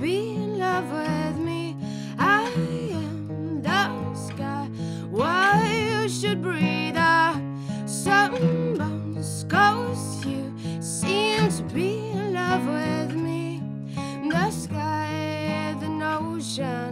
be in love with me. I am the sky, why you should breathe out. Sunburns cause you seem to be in love with me. The sky, the ocean.